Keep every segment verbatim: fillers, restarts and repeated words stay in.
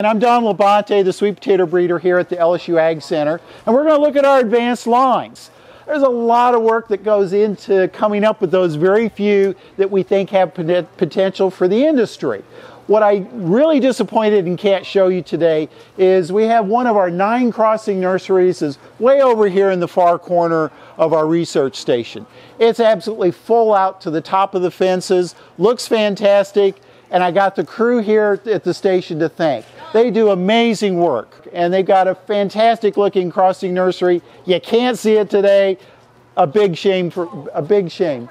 And I'm Don Labonte, the sweet potato breeder here at the L S U Ag Center, and we're going to look at our advanced lines. There's a lot of work that goes into coming up with those very few that we think have potential for the industry. What I'm really disappointed and can't show you today is we have one of our nine crossing nurseries is way over here in the far corner of our research station. It's absolutely full out to the top of the fences, looks fantastic, and I got the crew here at the station to thank. They do amazing work, and they've got a fantastic looking crossing nursery. You can't see it today. A big shame, for, a big shame.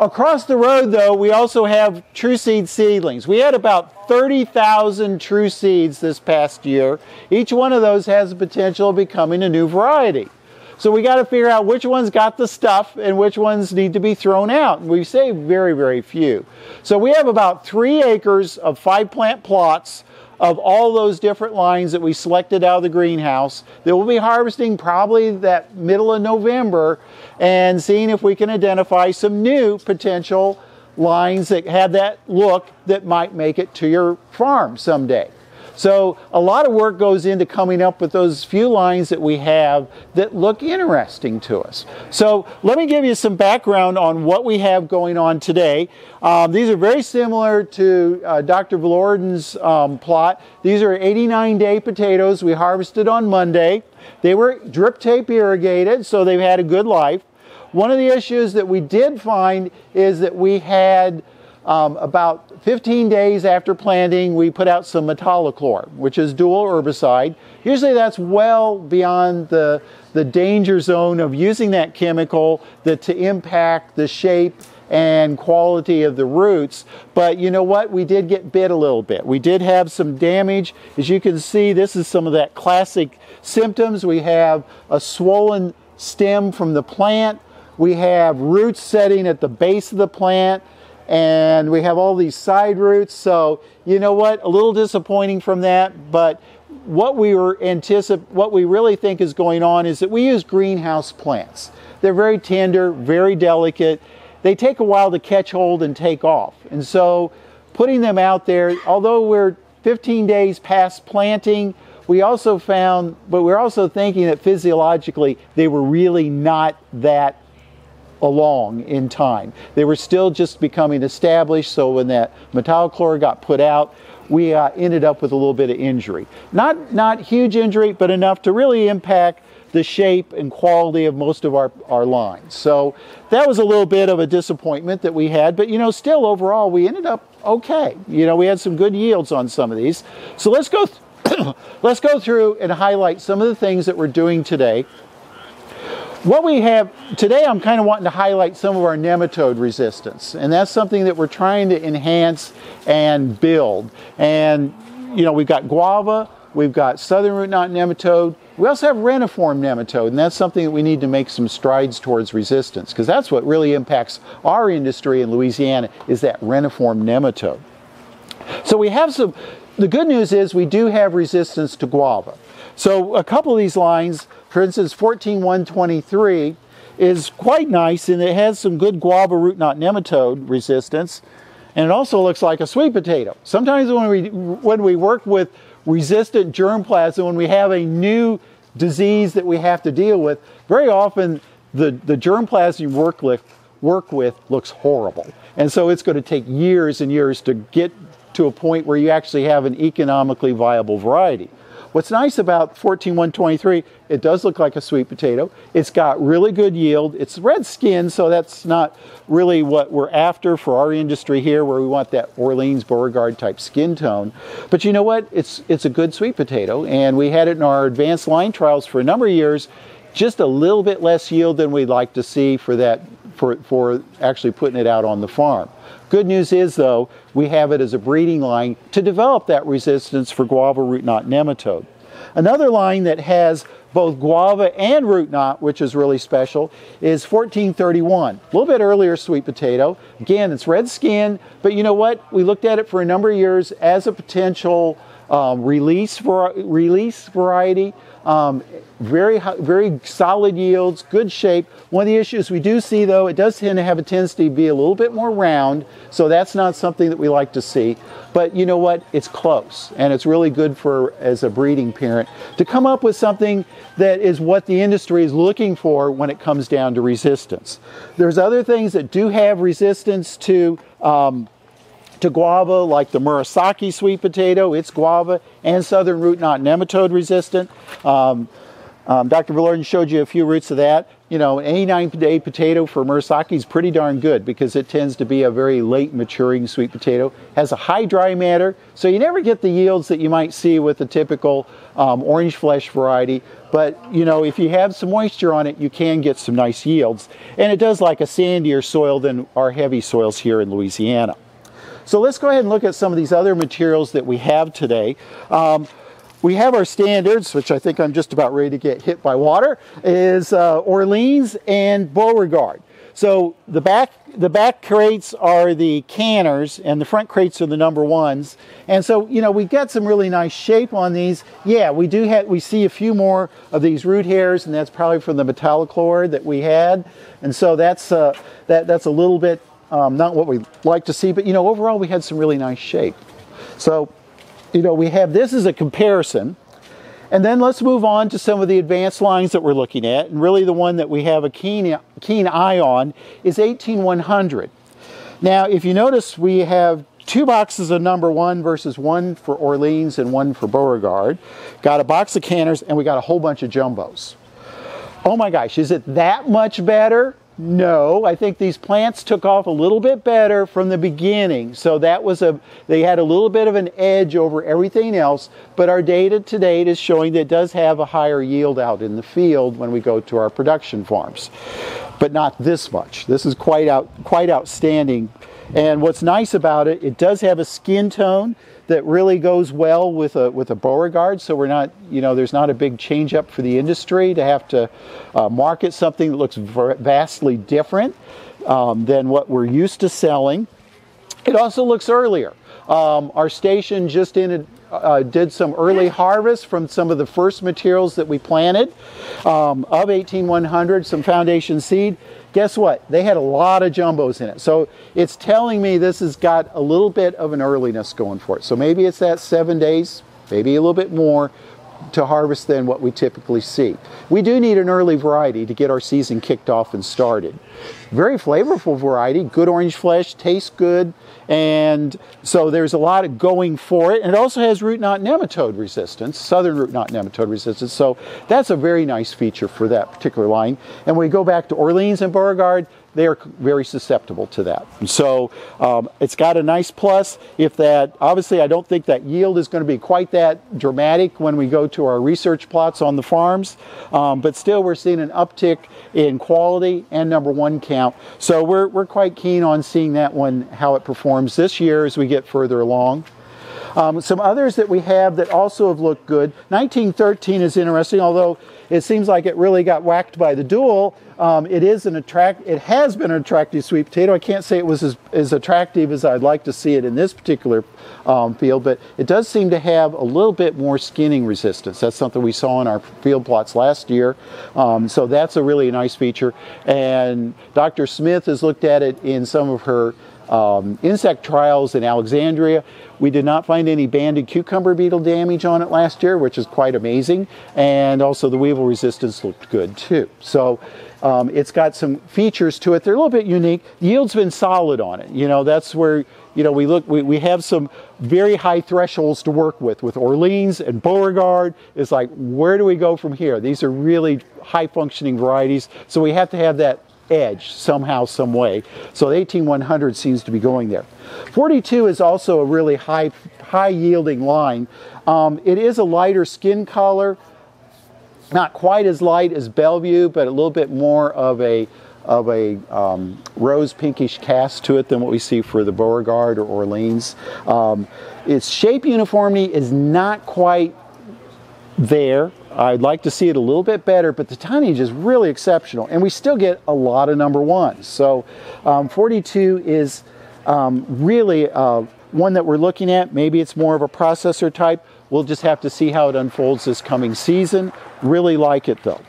Across the road though, we also have true seed seedlings. We had about thirty thousand true seeds this past year. Each one of those has the potential of becoming a new variety. So we got to figure out which ones got the stuff and which ones need to be thrown out. We've saved very, very few. So we have about three acres of five plant plots of all those different lines that we selected out of the greenhouse that we'll be harvesting probably that middle of November and seeing if we can identify some new potential lines that have that look that might make it to your farm someday. So a lot of work goes into coming up with those few lines that we have that look interesting to us. So let me give you some background on what we have going on today. Um, these are very similar to uh, Doctor Valorden's um, plot. These are eighty-nine day potatoes we harvested on Monday. They were drip tape irrigated, so they've had a good life. One of the issues that we did find is that we had Um, about fifteen days after planting, we put out some metolachlor, which is dual herbicide. Usually that's well beyond the, the danger zone of using that chemical that to impact the shape and quality of the roots. But you know what? We did get bit a little bit. We did have some damage. As you can see, this is some of that classic symptoms. We have a swollen stem from the plant. We have roots setting at the base of the plant. And we have all these side roots, so you know what? A little disappointing from that, but what we were anticip- what we really think is going on is that we use greenhouse plants. They're very tender, very delicate. They take a while to catch hold and take off. And so putting them out there, although we're fifteen days past planting, we also found, but we're also thinking that physiologically they were really not that along in time. They were still just becoming established, so when that metolachlor got put out, we uh, ended up with a little bit of injury. Not, not huge injury, but enough to really impact the shape and quality of most of our, our lines. So that was a little bit of a disappointment that we had, but you know, still overall, we ended up okay. You know, we had some good yields on some of these. So let's go, th let's go through and highlight some of the things that we're doing today. What we have today, I'm kind of wanting to highlight some of our nematode resistance, and that's something that we're trying to enhance and build. And you know, we've got guava, we've got southern root knot nematode, we also have reniform nematode, and that's something that we need to make some strides towards resistance, because that's what really impacts our industry in Louisiana, is that reniform nematode. So we have some, the good news is we do have resistance to guava. So a couple of these lines, for instance, fourteen one twenty-three is quite nice, and it has some good guava root knot nematode resistance, and it also looks like a sweet potato. Sometimes when we, when we work with resistant germplasm, when we have a new disease that we have to deal with, very often the, the germplasm you work with, work with looks horrible. And so it's going to take years and years to get to a point where you actually have an economically viable variety. What's nice about fourteen one twenty-three, it does look like a sweet potato. It's got really good yield. It's red skin, so that's not really what we're after for our industry here, where we want that Orleans Beauregard type skin tone. But you know what? It's, it's a good sweet potato, and we had it in our advanced line trials for a number of years. Just a little bit less yield than we'd like to see for that, for, for actually putting it out on the farm. Good news is, though, we have it as a breeding line to develop that resistance for guava root knot nematode. Another line that has both guava and root knot, which is really special, is fourteen thirty-one. A little bit earlier sweet potato. Again, it's red skin, but you know what? We looked at it for a number of years as a potential um, release, var release variety, um, very, very solid yields, good shape. One of the issues we do see, though, it does tend to have a tendency to be a little bit more round, so that's not something that we like to see. But you know what? It's close, and it's really good for, as a breeding parent, to come up with something that is what the industry is looking for when it comes down to resistance. There's other things that do have resistance to um, to guava, like the Murasaki sweet potato. It's guava and southern root knot nematode resistant. Um, um, Doctor Bellardin showed you a few roots of that. You know, an eighty-nine day potato for Murasaki is pretty darn good because it tends to be a very late maturing sweet potato. Has a high dry matter, so you never get the yields that you might see with a typical um, orange flesh variety. But, you know, if you have some moisture on it, you can get some nice yields. And it does like a sandier soil than our heavy soils here in Louisiana. So let's go ahead and look at some of these other materials that we have today. Um, We have our standards, which I think I'm just about ready to get hit by water, is uh, Orleans and Beauregard. So the back, the back crates are the canners, and the front crates are the number ones. And so, you know, we got some really nice shape on these. Yeah, we do have, we see a few more of these root hairs, and that's probably from the metolachlor that we had. And so that's, uh, that, that's a little bit um, not what we like to see, but, you know, overall we had some really nice shape. So, you know, we have this as a comparison. And then let's move on to some of the advanced lines that we're looking at. And really the one that we have a keen, keen eye on is eighteen one hundred. Now, if you notice, we have two boxes of number one versus one for Orleans and one for Beauregard. Got a box of canners, and we got a whole bunch of jumbos. Oh my gosh, is it that much better? No, I think these plants took off a little bit better from the beginning. So that was a, they had a little bit of an edge over everything else, but our data to date is showing that it does have a higher yield out in the field when we go to our production farms, but not this much. This is quite out, quite outstanding. And what's nice about it, it does have a skin tone that really goes well with a with a Beauregard, so we're not, you know, there's not a big change up for the industry to have to uh, market something that looks vastly different um, than what we're used to selling. It also looks earlier. Um, our station just in a, uh, did some early harvest from some of the first materials that we planted um, of eighteen one hundred, some foundation seed. Guess what? They had a lot of jumbos in it. So it's telling me this has got a little bit of an earliness going for it. So maybe it's that seven days, maybe a little bit more to harvest than what we typically see. We do need an early variety to get our season kicked off and started. Very flavorful variety, good orange flesh, tastes good, and so there's a lot of going for it. And it also has root knot nematode resistance, southern root knot nematode resistance, so that's a very nice feature for that particular line. And when we go back to Orleans and Beauregard, they are very susceptible to that. So um, it's got a nice plus. If that, obviously I don't think that yield is going to be quite that dramatic when we go to our research plots on the farms, um, but still we're seeing an uptick in quality and number one count. So we're, we're quite keen on seeing that one, how it performs this year as we get further along. Um, some others that we have that also have looked good. nineteen thirteen is interesting, although it seems like it really got whacked by the dual. Um, it is an attract. It has been an attractive sweet potato. I can't say it was as, as attractive as I'd like to see it in this particular um, field, but it does seem to have a little bit more skinning resistance. That's something we saw in our field plots last year. Um, so that's a really nice feature. And Doctor Smith has looked at it in some of her Um, insect trials in Alexandria. We did not find any banded cucumber beetle damage on it last year, which is quite amazing. And also the weevil resistance looked good too. So um, it's got some features to it. They're a little bit unique. Yield's been solid on it. You know, that's where, you know, we look, we, we have some very high thresholds to work with. With Orleans and Beauregard, it's like, where do we go from here? These are really high functioning varieties. So we have to have that edge somehow, some way. So the eighteen one hundred seems to be going there. forty-two is also a really high, high yielding line. Um, it is a lighter skin color, not quite as light as Bellevue, but a little bit more of a of a um, rose pinkish cast to it than what we see for the Beauregard or Orleans. Um, its shape uniformity is not quite there. I'd like to see it a little bit better, but the tonnage is really exceptional, and we still get a lot of number ones. So um, forty-two is um, really a, one that we're looking at. Maybe it's more of a processor type. We'll just have to see how it unfolds this coming season. Really like it though.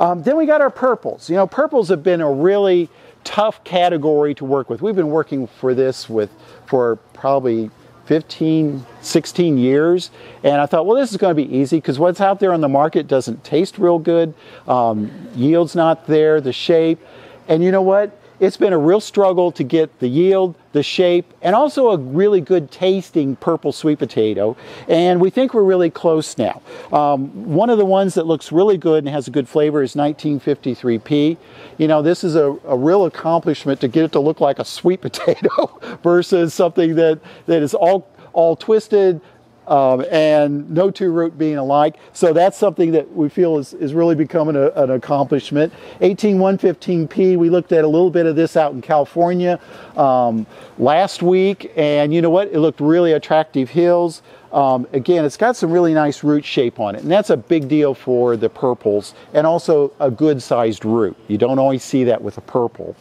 Um, then we got our purples. You know, purples have been a really tough category to work with. We've been working for this with for probably fifteen, sixteen years, and I thought, well, this is going to be easy because what's out there on the market doesn't taste real good, um, yield's not there, the shape, and you know what? It's been a real struggle to get the yield, the shape, and also a really good tasting purple sweet potato. And we think we're really close now. Um, one of the ones that looks really good and has a good flavor is nineteen fifty-three P. You know, this is a, a real accomplishment to get it to look like a sweet potato versus something that, that is all, all twisted, Um, and no two root being alike. So that's something that we feel is, is really becoming a, an accomplishment. eighteen one fifteen P, we looked at a little bit of this out in California um, last week, and you know what? It looked really attractive hills. Um, again, it's got some really nice root shape on it, and that's a big deal for the purples, and also a good sized root. You don't always see that with a purple.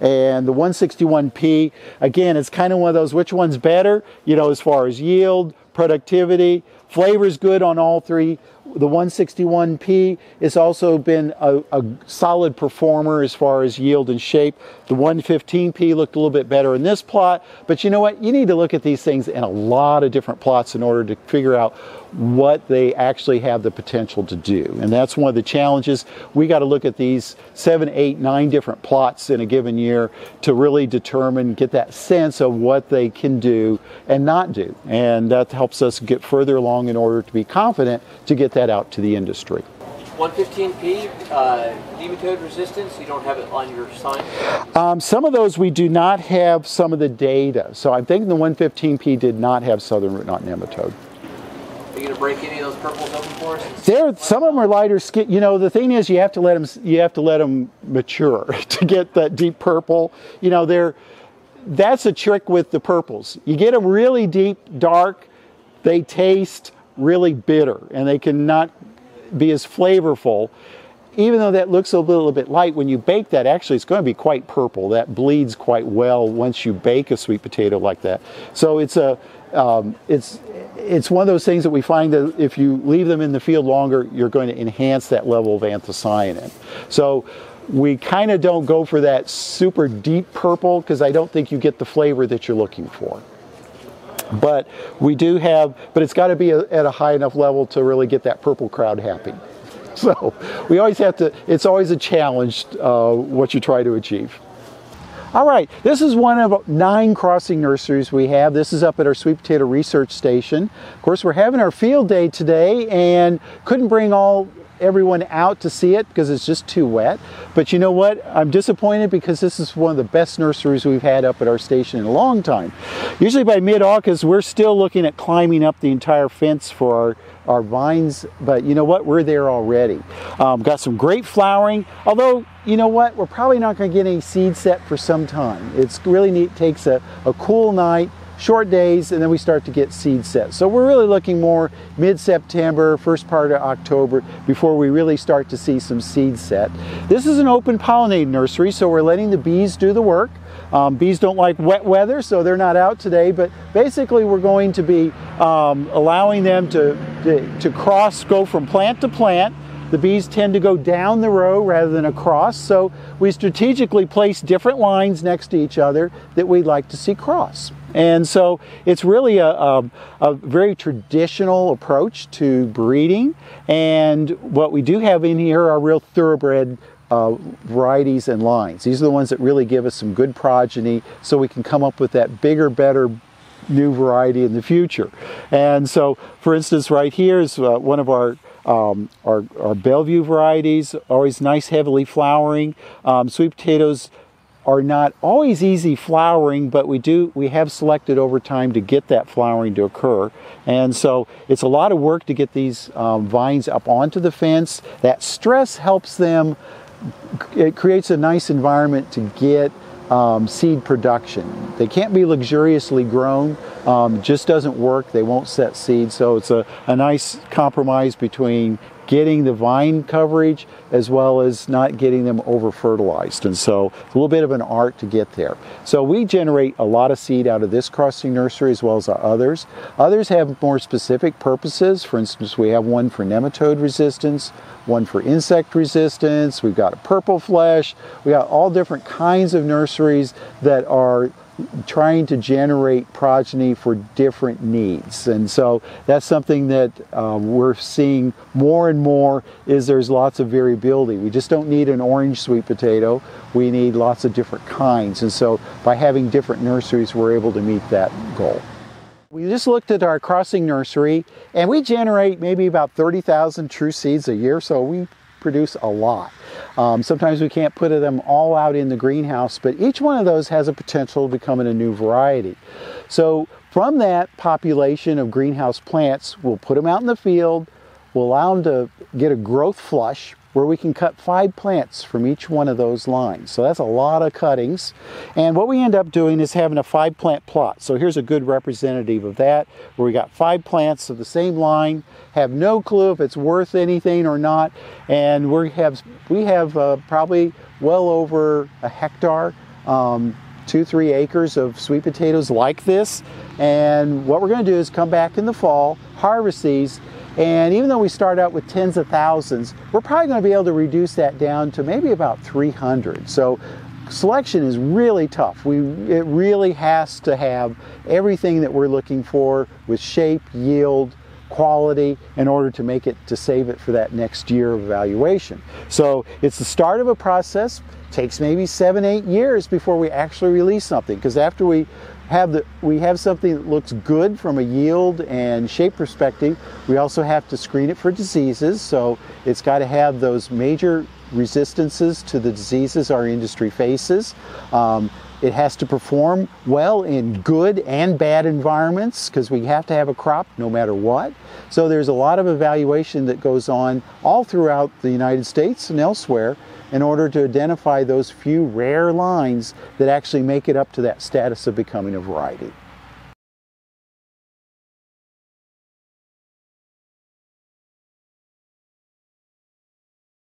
And the one sixty-one P, again, it's kind of one of those, which one's better, you know, as far as yield, productivity, flavor's good on all three. The one sixty-one P has also been a, a solid performer as far as yield and shape. The one fifteen P looked a little bit better in this plot, but you know what? You need to look at these things in a lot of different plots in order to figure out what they actually have the potential to do. And that's one of the challenges. We got to look at these seven, eight, nine different plots in a given year to really determine, get that sense of what they can do and not do. And that helps us get further along in order to be confident to get that out to the industry. one fifteen P, uh, nematode resistance, you don't have it on your sign? Um, some of those we do not have some of the data. So I'm thinking the one fifteen P did not have southern root knot nematode. Are you gonna break any of those purples open for us? There, some of them are lighter skin. You know, the thing is, you have to let them. You have to let them mature to get that deep purple. You know, they're. That's a trick with the purples. You get them really deep, dark. They taste really bitter, and they cannot be as flavorful. Even though that looks a little bit light, when you bake that, actually it's going to be quite purple. That bleeds quite well once you bake a sweet potato like that. So it's a. Um, it's it's one of those things that we find that if you leave them in the field longer, you're going to enhance that level of anthocyanin. So we kind of don't go for that super deep purple because I don't think you get the flavor that you're looking for. But we do have, but it's got to be a, at a high enough level to really get that purple crowd happy. So we always have to, it's always a challenge uh, what you try to achieve. All right, this is one of nine crossing nurseries we have. This is up at our sweet potato research station. Of course, we're having our field day today and couldn't bring all everyone out to see it because it's just too wet. But you know what? I'm disappointed because this is one of the best nurseries we've had up at our station in a long time. Usually by mid-August, we're still looking at climbing up the entire fence for our, our vines, but you know what? We're there already. Um, got some great flowering, although you know what? We're probably not going to get any seed set for some time. It's really neat. It takes a, a cool night, short days, and then we start to get seed set. So we're really looking more mid-September, first part of October, before we really start to see some seed set. This is an open pollinated nursery, so we're letting the bees do the work. Um, bees don't like wet weather, so they're not out today, but basically we're going to be um, allowing them to, to, to cross, go from plant to plant. The bees tend to go down the row rather than across, so we strategically place different lines next to each other that we'd like to see cross. And so it's really a, a, a very traditional approach to breeding. And what we do have in here are real thoroughbred uh, varieties and lines. These are the ones that really give us some good progeny so we can come up with that bigger, better new variety in the future. And so, for instance, right here is uh, one of our Um, our, our Bellevue varieties, always nice heavily flowering. Um, sweet potatoes are not always easy flowering, but we do we have selected over time to get that flowering to occur. And so it's a lot of work to get these um, vines up onto the fence. That stress helps them, it creates a nice environment to get Um, seed production. They can't be luxuriously grown, um, just doesn't work. They won't set seed, so it's a, a nice compromise between getting the vine coverage as well as not getting them over fertilized. And so it's a little bit of an art to get there. So we generate a lot of seed out of this crossing nursery as well as our others. Others have more specific purposes. For instance, we have one for nematode resistance, one for insect resistance, we've got a purple flesh, we got all different kinds of nurseries that are trying to generate progeny for different needs. And so that's something that uh, we're seeing more and more, is there's lots of variability. We just don't need an orange sweet potato. We need lots of different kinds. And so by having different nurseries, we're able to meet that goal. We just looked at our crossing nursery, and we generate maybe about thirty thousand true seeds a year, so we produce a lot. Um, sometimes we can't put them all out in the greenhouse, but each one of those has a potential to become in a new variety. So from that population of greenhouse plants, we'll put them out in the field, we'll allow them to get a growth flush where we can cut five plants from each one of those lines. So that's a lot of cuttings. And what we end up doing is having a five plant plot. So here's a good representative of that, where we got five plants of the same line, have no clue if it's worth anything or not. And we have, we have uh, probably well over a hectare, um, two, three acres of sweet potatoes like this. And what we're gonna do is come back in the fall, harvest these, and even though we start out with tens of thousands, we're probably going to be able to reduce that down to maybe about three hundred. So selection is really tough. We, it really has to have everything that we're looking for with shape, yield, quality, in order to make it, to save it for that next year of evaluation. So it's the start of a process. It takes maybe seven, eight years before we actually release something, because after we Have the, we have something that looks good from a yield and shape perspective, we also have to screen it for diseases. So it's got to have those major resistances to the diseases our industry faces. Um, it has to perform well in good and bad environments, because we have to have a crop no matter what. So there's a lot of evaluation that goes on all throughout the United States and elsewhere, in order to identify those few rare lines that actually make it up to that status of becoming a variety.